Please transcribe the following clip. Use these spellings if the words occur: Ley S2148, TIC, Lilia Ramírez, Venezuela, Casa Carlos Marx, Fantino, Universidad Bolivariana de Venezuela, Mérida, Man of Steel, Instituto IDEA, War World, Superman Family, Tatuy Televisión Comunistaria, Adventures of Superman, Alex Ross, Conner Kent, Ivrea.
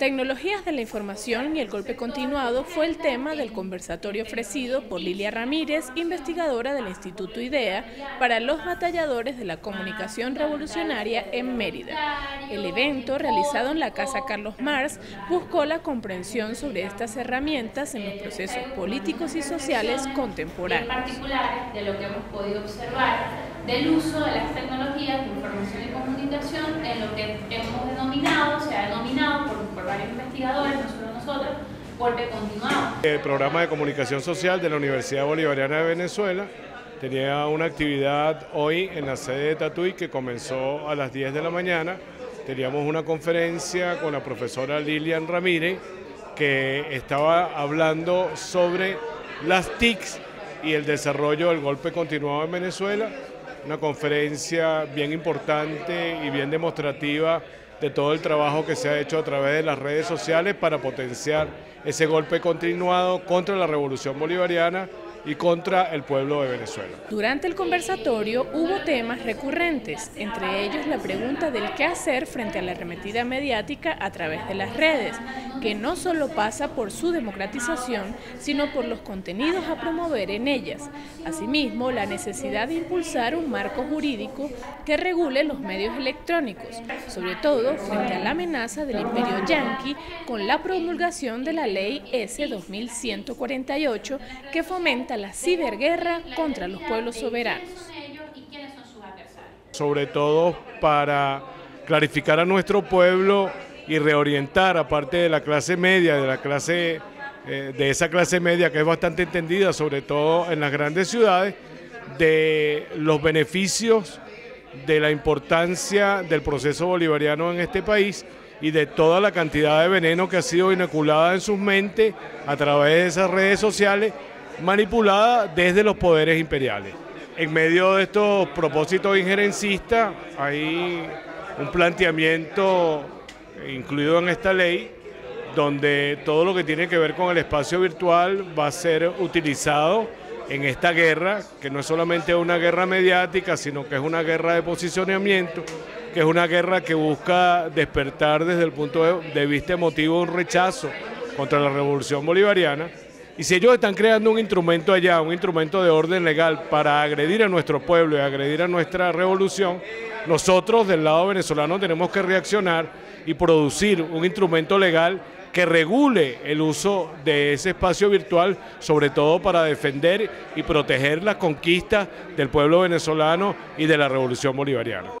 Tecnologías de la información y el golpe continuado fue el tema del conversatorio ofrecido por Lilia Ramírez, investigadora del Instituto IDEA, para los batalladores de la comunicación revolucionaria en Mérida. El evento, realizado en la Casa Carlos Marx, buscó la comprensión sobre estas herramientas en los procesos políticos y sociales contemporáneos. En particular, de lo que hemos podido observar del uso de las tecnologías de información y comunicación en lo que hemos denominado, se ha denominado por varios investigadores, no solo nosotros, golpe continuado. El programa de comunicación social de la Universidad Bolivariana de Venezuela tenía una actividad hoy en la sede de Tatuí que comenzó a las 10 de la mañana. Teníamos una conferencia con la profesora Lilia Ramírez que estaba hablando sobre las TICs y el desarrollo del golpe continuado en Venezuela. Una conferencia bien importante y bien demostrativa de todo el trabajo que se ha hecho a través de las redes sociales para potenciar ese golpe continuado contra la revolución bolivariana y contra el pueblo de Venezuela. Durante el conversatorio hubo temas recurrentes, entre ellos la pregunta del qué hacer frente a la arremetida mediática a través de las redes, que no solo pasa por su democratización, sino por los contenidos a promover en ellas. Asimismo, la necesidad de impulsar un marco jurídico que regule los medios electrónicos, sobre todo frente a la amenaza del imperio yanqui con la promulgación de la ley S-2148 que fomenta la ciberguerra contra los pueblos soberanos. Sobre todo para clarificar a nuestro pueblo y reorientar, aparte de la clase media, de esa clase media que es bastante entendida, sobre todo en las grandes ciudades, de los beneficios de la importancia del proceso bolivariano en este país y de toda la cantidad de veneno que ha sido inoculada en sus mentes a través de esas redes sociales manipulada desde los poderes imperiales. En medio de estos propósitos injerencistas hay un planteamiento incluido en esta ley donde todo lo que tiene que ver con el espacio virtual va a ser utilizado en esta guerra, que no es solamente una guerra mediática, sino que es una guerra de posicionamiento, que es una guerra que busca despertar desde el punto de vista emotivo un rechazo contra la revolución bolivariana. Y si ellos están creando un instrumento allá, un instrumento de orden legal para agredir a nuestro pueblo y agredir a nuestra revolución, nosotros del lado venezolano tenemos que reaccionar y producir un instrumento legal que regule el uso de ese espacio virtual, sobre todo para defender y proteger las conquistas del pueblo venezolano y de la revolución bolivariana.